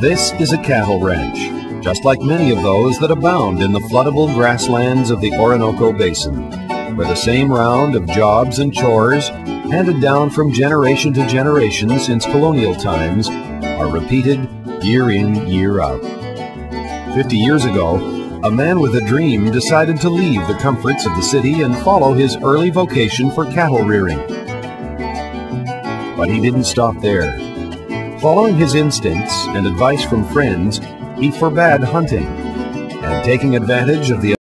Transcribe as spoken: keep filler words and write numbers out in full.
This is a cattle ranch, just like many of those that abound in the floodable grasslands of the Orinoco Basin, where the same round of jobs and chores, handed down from generation to generation since colonial times, are repeated year in, year out. Fifty years ago, a man with a dream decided to leave the comforts of the city and follow his early vocation for cattle rearing. But he didn't stop there. Following his instincts and advice from friends, he forbade hunting, and taking advantage of the